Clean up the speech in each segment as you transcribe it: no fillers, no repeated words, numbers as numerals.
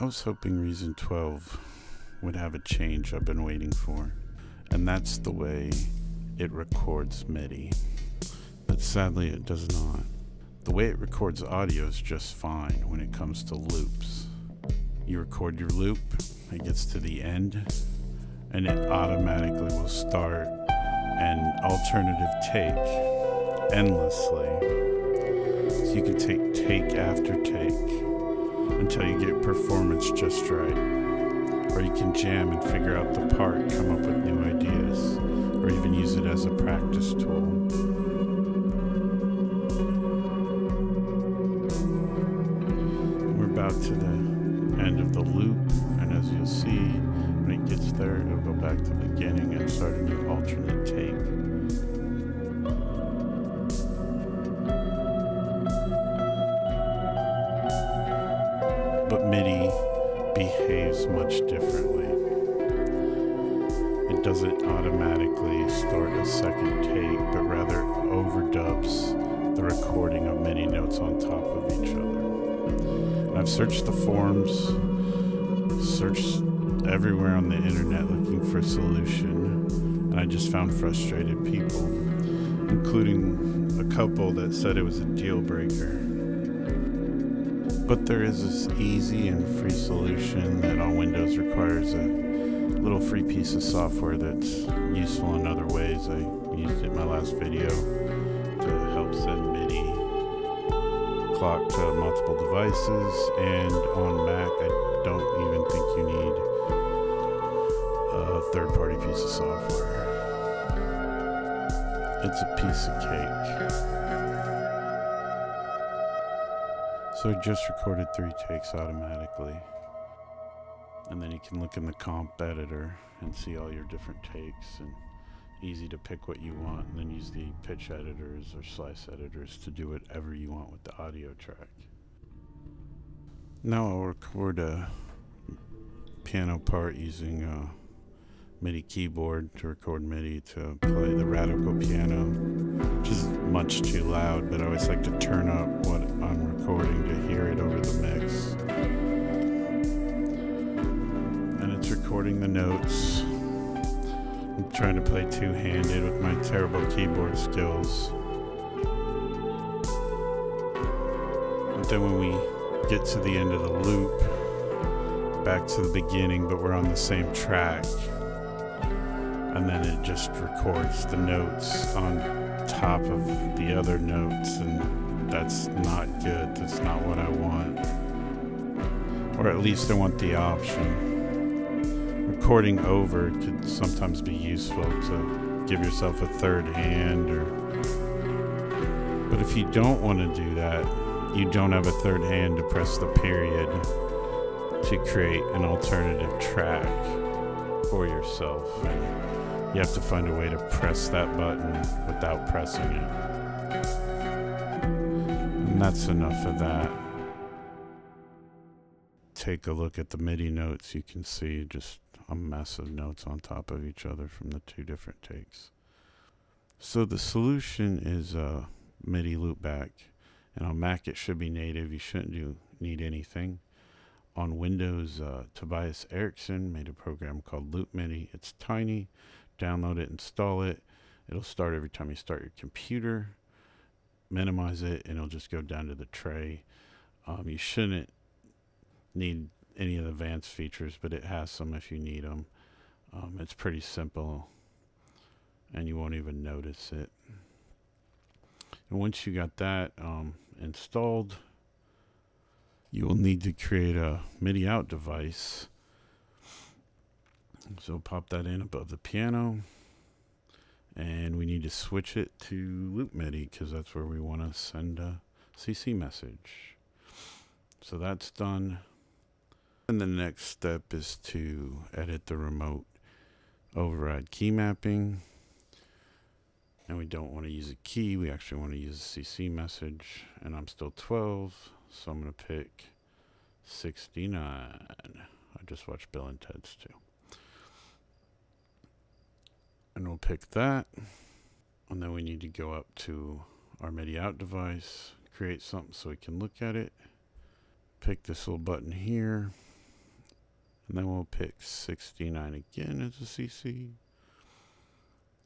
I was hoping Reason 12 would have a change I've been waiting for, and that's the way it records MIDI. But sadly it does not. The way it records audio is just fine when it comes to loops. You record your loop, it gets to the end, and it automatically will start an alternative take endlessly. So you can take take after take until you get performance just right. Or you can jam and figure out the part, come up with new ideas, or even use it as a practice tool. To the end of the loop, and as you'll see, when it gets there, it'll go back to the beginning and start a new alternate take. But MIDI behaves much differently. It doesn't automatically start a second take, but rather overdubs the recording of many notes on top of each other. I've searched the forums, searched everywhere on the internet looking for a solution, and I just found frustrated people, including a couple that said it was a deal breaker. But there is this easy and free solution that on Windows requires a little free piece of software that's useful in other ways. I used it in my last video to help send MIDI clock to multiple devices, and on Mac I don't even think you need a third-party piece of software. It's a piece of cake. So I just recorded 3 takes automatically, and then you can look in the comp editor and see all your different takes, and easy to pick what you want, and then use the pitch editors or slice editors to do whatever you want with the audio track. Now I'll record a piano part using a MIDI keyboard to record MIDI to play the radical piano, which is much too loud, but I always like to turn up what I'm recording to hear it over the mix. And it's recording the notes. I'm trying to play two-handed with my terrible keyboard skills. But then when we get to the end of the loop, back to the beginning, but we're on the same track. And then it just records the notes on top of the other notes, and that's not good. That's not what I want. Or at least I want the option. Recording over could sometimes be useful to give yourself a third hand, but if you don't want to do that, you don't have a third hand to press the period to create an alternative track for yourself. You have to find a way to press that button without pressing it. And that's enough of that. Take a look at the MIDI notes, you can see just a mess of notes on top of each other from the 2 different takes. So the solution is a MIDI loopback, and on Mac it should be native. You shouldn't need anything. On Windows, Tobias Erickson made a program called Loop MIDI. It's tiny. Download it, install it. It'll start every time you start your computer. Minimize it, and it'll just go down to the tray. You shouldn't need any of the advanced features, but it has some if you need them. It's pretty simple, and you won't even notice it. And once you got that installed, you will need to create a MIDI out device. So pop that in above the piano, and we need to switch it to Loop MIDI because that's where we want to send a CC message. So that's done. And the next step is to edit the remote override key mapping. And we don't want to use a key, we actually want to use a CC message. And I'm still 12, so I'm going to pick 69. I just watched Bill and Ted's too. And we'll pick that. And then we need to go up to our MIDI out device, create something so we can look at it. Pick this little button here. And then we'll pick 69 again as a CC.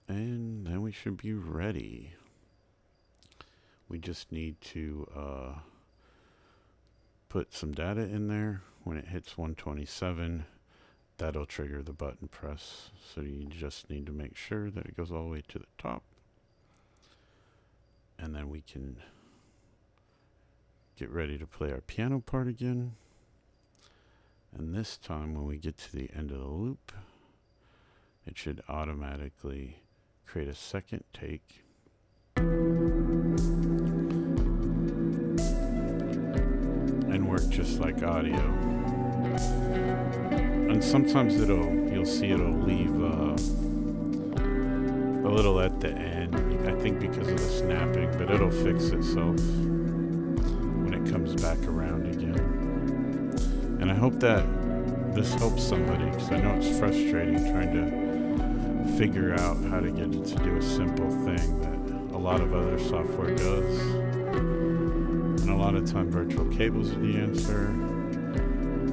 And then we should be ready. We just need to put some data in there. When it hits 127, that'll trigger the button press. So you just need to make sure that it goes all the way to the top. And then we can get ready to play our piano part again. And this time when we get to the end of the loop, it should automatically create a second take. And work just like audio. And sometimes you'll see it'll leave a little at the end, I think because of the snapping, but it'll fix itself when it comes back around again. And I hope that this helps somebody, because I know it's frustrating trying to figure out how to get it to do a simple thing that a lot of other software does. And a lot of times virtual cables are the answer,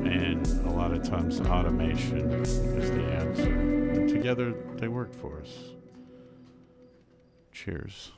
and a lot of times automation is the answer. And together they work for us. Cheers.